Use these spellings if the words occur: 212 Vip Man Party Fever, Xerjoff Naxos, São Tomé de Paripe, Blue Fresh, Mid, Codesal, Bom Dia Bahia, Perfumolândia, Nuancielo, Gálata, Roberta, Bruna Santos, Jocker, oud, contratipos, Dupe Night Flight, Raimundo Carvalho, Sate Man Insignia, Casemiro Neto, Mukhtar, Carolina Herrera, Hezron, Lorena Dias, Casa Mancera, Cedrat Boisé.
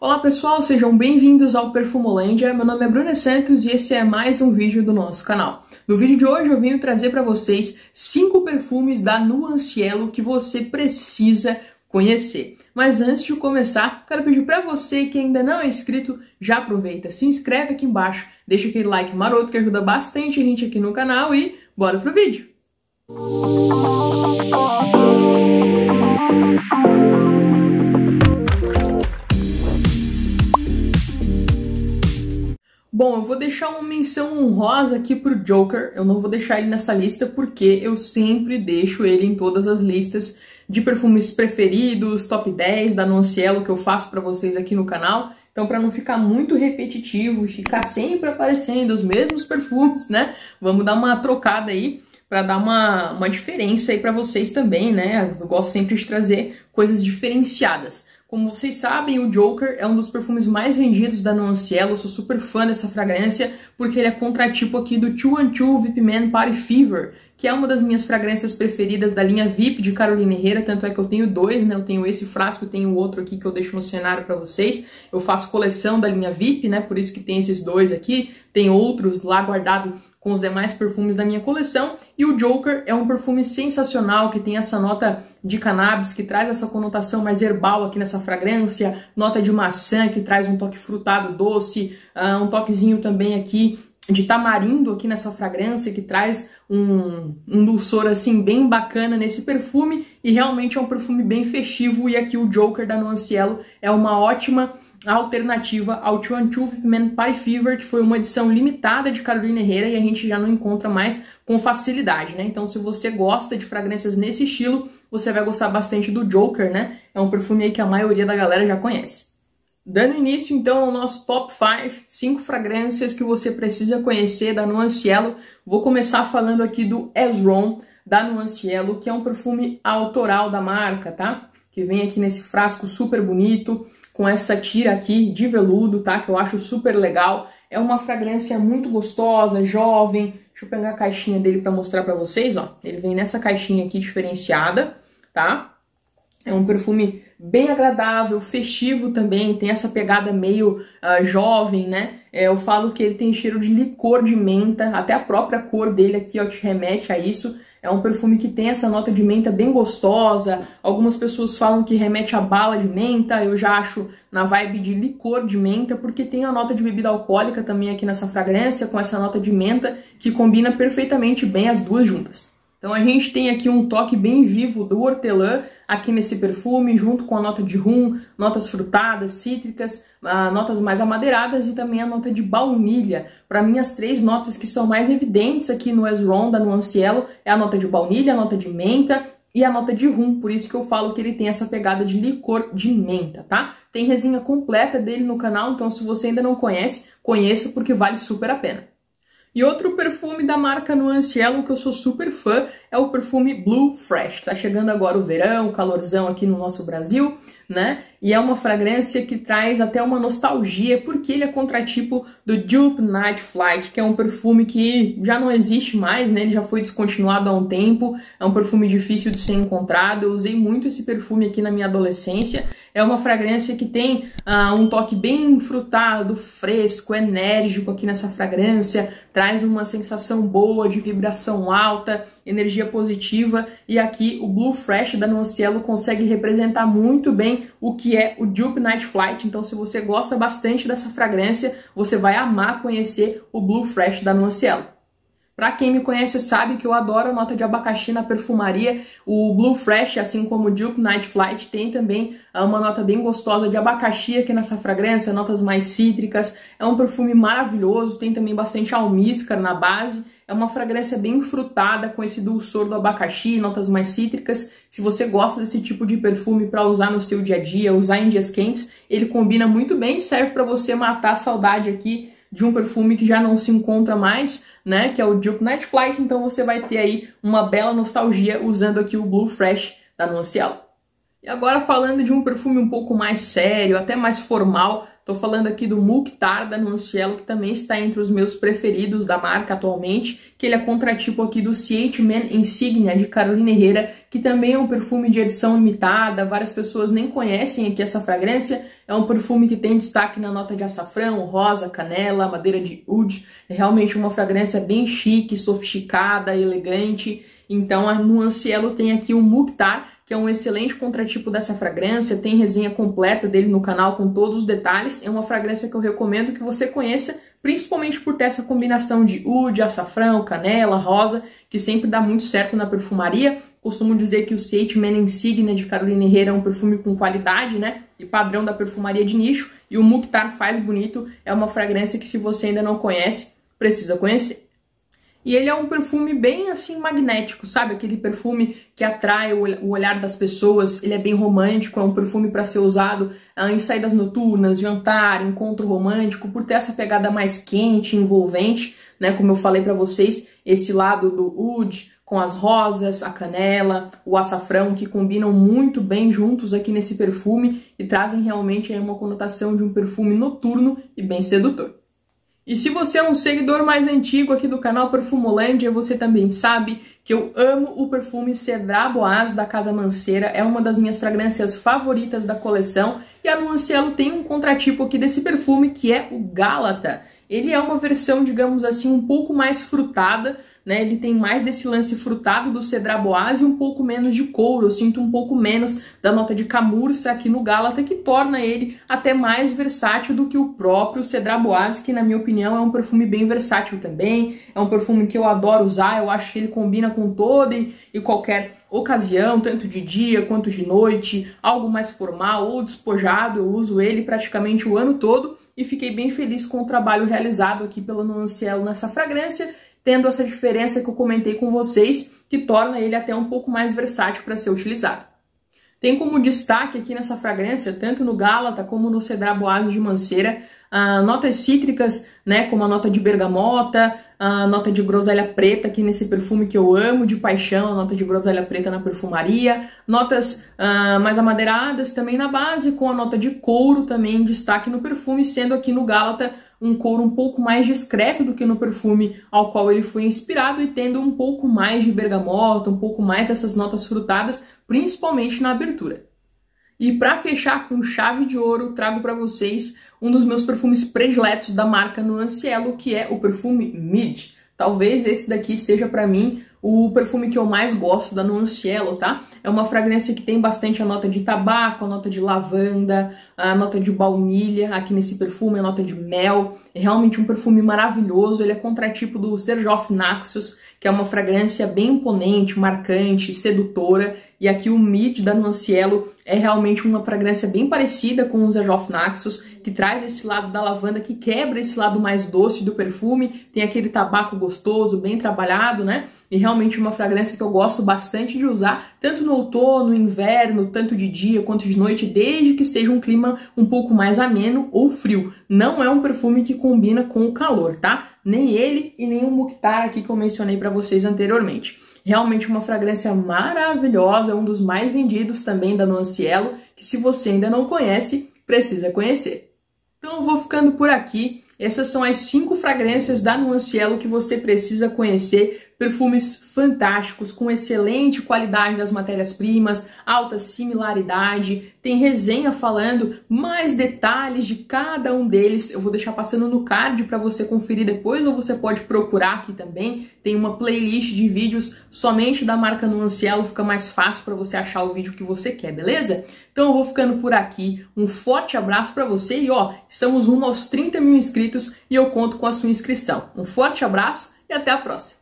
Olá pessoal, sejam bem-vindos ao Perfumolândia, meu nome é Bruna Santos e esse é mais um vídeo do nosso canal. No vídeo de hoje eu vim trazer para vocês 5 perfumes da Nuancielo que você precisa conhecer. Mas antes de começar, quero pedir para você que ainda não é inscrito, já aproveita, se inscreve aqui embaixo, deixa aquele like maroto que ajuda bastante a gente aqui no canal e bora pro vídeo! Bom, eu vou deixar uma menção honrosa aqui pro Jocker, eu não vou deixar ele nessa lista porque eu sempre deixo ele em todas as listas de perfumes preferidos, top 10 da Nuancielo que eu faço pra vocês aqui no canal, então pra não ficar muito repetitivo, ficar sempre aparecendo os mesmos perfumes, né, vamos dar uma trocada aí pra dar uma diferença aí pra vocês também, né, eu gosto sempre de trazer coisas diferenciadas. Como vocês sabem, o Jocker é um dos perfumes mais vendidos da Nuancielo, eu sou super fã dessa fragrância, porque ele é contratipo aqui do 212 Vip Man Party Fever, que é uma das minhas fragrâncias preferidas da linha VIP de Carolina Herrera, tanto é que eu tenho dois, né, eu tenho esse frasco e tenho outro aqui que eu deixo no cenário pra vocês, eu faço coleção da linha VIP, né, por isso que tem esses dois aqui, tem outros lá guardado com os demais perfumes da minha coleção, e o Jocker é um perfume sensacional, que tem essa nota de cannabis, que traz essa conotação mais herbal aqui nessa fragrância, nota de maçã, que traz um toque frutado doce, um toquezinho também aqui de tamarindo aqui nessa fragrância, que traz um dulçor assim bem bacana nesse perfume, e realmente é um perfume bem festivo, e aqui o Jocker da Nuancielo é uma ótima alternativa ao 212 Vip Man Party Fever, que foi uma edição limitada de Carolina Herrera e a gente já não encontra mais com facilidade, né? Então, se você gosta de fragrâncias nesse estilo, você vai gostar bastante do Jocker, né? É um perfume aí que a maioria da galera já conhece. Dando início, então, ao nosso Top 5, 5 fragrâncias que você precisa conhecer da Nuancielo. Vou começar falando aqui do Hezron, da Nuancielo, que é um perfume autoral da marca, tá? Que vem aqui nesse frasco super bonito, com essa tira aqui de veludo, tá? Que eu acho super legal. É uma fragrância muito gostosa, jovem. Deixa eu pegar a caixinha dele pra mostrar pra vocês, ó. Ele vem nessa caixinha aqui diferenciada, tá? É um perfume bem agradável, festivo também. Tem essa pegada meio jovem, né? Eu falo que ele tem cheiro de licor de menta. Até a própria cor dele aqui, ó, te remete a isso. É um perfume que tem essa nota de menta bem gostosa, algumas pessoas falam que remete a bala de menta, eu já acho na vibe de licor de menta, porque tem a nota de bebida alcoólica também aqui nessa fragrância, com essa nota de menta, que combina perfeitamente bem as duas juntas. Então a gente tem aqui um toque bem vivo do hortelã aqui nesse perfume, junto com a nota de rum, notas frutadas, cítricas, notas mais amadeiradas e também a nota de baunilha. Para mim, as três notas que são mais evidentes aqui no Hezron da Nuancielo é a nota de baunilha, a nota de menta e a nota de rum, por isso que eu falo que ele tem essa pegada de licor de menta, tá? Tem resenha completa dele no canal, então se você ainda não conhece, conheça porque vale super a pena. E outro perfume da marca Nuancielo que eu sou super fã é o perfume Blue Fresh. Tá chegando agora o verão, o calorzão aqui no nosso Brasil, né? E é uma fragrância que traz até uma nostalgia, porque ele é contratipo do Dupe Night Flight, que é um perfume que já não existe mais, né? Ele já foi descontinuado há um tempo, é um perfume difícil de ser encontrado. Eu usei muito esse perfume aqui na minha adolescência. É uma fragrância que tem um toque bem frutado, fresco, enérgico aqui nessa fragrância, traz uma sensação boa de vibração alta, energia positiva, e aqui o Blue Fresh da Nuancielo consegue representar muito bem o que é o Dupe Night Flight, então se você gosta bastante dessa fragrância, você vai amar conhecer o Blue Fresh da Nuancielo. Pra quem me conhece sabe que eu adoro a nota de abacaxi na perfumaria, o Blue Fresh, assim como o Dupe Night Flight, tem também uma nota bem gostosa de abacaxi aqui nessa fragrância, notas mais cítricas, é um perfume maravilhoso, tem também bastante almíscar na base, é uma fragrância bem frutada com esse dulçor do abacaxi, notas mais cítricas, se você gosta desse tipo de perfume pra usar no seu dia a dia, usar em dias quentes, ele combina muito bem, serve pra você matar a saudade aqui de um perfume que já não se encontra mais, né, que é o Dupe Night Flight, então você vai ter aí uma bela nostalgia usando aqui o Blue Fresh da Nuancielo. E agora falando de um perfume um pouco mais sério, até mais formal, Tô falando aqui do Mukhtar da Nuancielo, que também está entre os meus preferidos da marca atualmente, que ele é contratipo aqui do Sate Man Insignia de Carolina Herrera, que também é um perfume de edição limitada, várias pessoas nem conhecem aqui essa fragrância. É um perfume que tem destaque na nota de açafrão, rosa, canela, madeira de oud. É realmente uma fragrância bem chique, sofisticada, elegante. Então a Nuancielo tem aqui o Mukhtar, que é um excelente contratipo dessa fragrância, tem resenha completa dele no canal com todos os detalhes. É uma fragrância que eu recomendo que você conheça, principalmente por ter essa combinação de oud, açafrão, canela, rosa, que sempre dá muito certo na perfumaria. Costumo dizer que o Sate Man Insignia de Carolina Herrera é um perfume com qualidade, né? E padrão da perfumaria de nicho. E o Mukhtar faz bonito, é uma fragrância que, se você ainda não conhece, precisa conhecer. E ele é um perfume bem, assim, magnético, sabe? Aquele perfume que atrai o olhar das pessoas, ele é bem romântico, é um perfume para ser usado em saídas noturnas, jantar, encontro romântico, por ter essa pegada mais quente, envolvente, né? Como eu falei para vocês, esse lado do oud com as rosas, a canela, o açafrão, que combinam muito bem juntos aqui nesse perfume e trazem realmente uma conotação de um perfume noturno e bem sedutor. E se você é um seguidor mais antigo aqui do canal Perfumolândia, você também sabe que eu amo o perfume Cedrat Boisé da Casa Mancera, é uma das minhas fragrâncias favoritas da coleção, e a Nuancielo tem um contratipo aqui desse perfume, que é o Gálata. Ele é uma versão, digamos assim, um pouco mais frutada, né? Ele tem mais desse lance frutado do Cedrat Boisé e um pouco menos de couro. Eu sinto um pouco menos da nota de camurça aqui no Gálata, que torna ele até mais versátil do que o próprio Cedrat Boisé, que na minha opinião é um perfume bem versátil também. É um perfume que eu adoro usar, eu acho que ele combina com toda e qualquer ocasião, tanto de dia quanto de noite, algo mais formal ou despojado. Eu uso ele praticamente o ano todo. E fiquei bem feliz com o trabalho realizado aqui pela Nuancielo nessa fragrância, tendo essa diferença que eu comentei com vocês, que torna ele até um pouco mais versátil para ser utilizado. Tem como destaque aqui nessa fragrância, tanto no Gálata como no Cedrat Boisé de Mancera, notas cítricas, né, como a nota de bergamota, a nota de groselha preta aqui nesse perfume que eu amo de paixão, a nota de groselha preta na perfumaria, notas mais amadeiradas também na base, com a nota de couro também em destaque no perfume, sendo aqui no Gálata um couro um pouco mais discreto do que no perfume ao qual ele foi inspirado, e tendo um pouco mais de bergamota, um pouco mais dessas notas frutadas, principalmente na abertura. E para fechar com chave de ouro, trago para vocês um dos meus perfumes prediletos da marca Nuancielo, que é o perfume Mid. Talvez esse daqui seja para mim o perfume que eu mais gosto da Nuancielo, tá? É uma fragrância que tem bastante a nota de tabaco, a nota de lavanda, a nota de baunilha aqui nesse perfume, a nota de mel. É realmente um perfume maravilhoso. Ele é contratipo do Xerjoff Naxos, que é uma fragrância bem imponente, marcante, sedutora. E aqui o Mid da Nuancielo é realmente uma fragrância bem parecida com o Xerjoff Naxos, que traz esse lado da lavanda, que quebra esse lado mais doce do perfume. Tem aquele tabaco gostoso, bem trabalhado, né? E realmente uma fragrância que eu gosto bastante de usar, tanto no outono, inverno, tanto de dia quanto de noite, desde que seja um clima um pouco mais ameno ou frio. Não é um perfume que combina com o calor, tá? Nem ele e nem o Mukhtar aqui que eu mencionei para vocês anteriormente. Realmente uma fragrância maravilhosa, um dos mais vendidos também da Nuancielo, que se você ainda não conhece, precisa conhecer. Então eu vou ficando por aqui. Essas são as 5 fragrâncias da Nuancielo que você precisa conhecer, perfumes fantásticos, com excelente qualidade das matérias-primas, alta similaridade, tem resenha falando mais detalhes de cada um deles, eu vou deixar passando no card para você conferir depois, ou você pode procurar aqui também, tem uma playlist de vídeos somente da marca Nuancielo, fica mais fácil para você achar o vídeo que você quer, beleza? Então eu vou ficando por aqui, um forte abraço para você e ó, estamos rumo aos 30 mil inscritos e eu conto com a sua inscrição. Um forte abraço e até a próxima!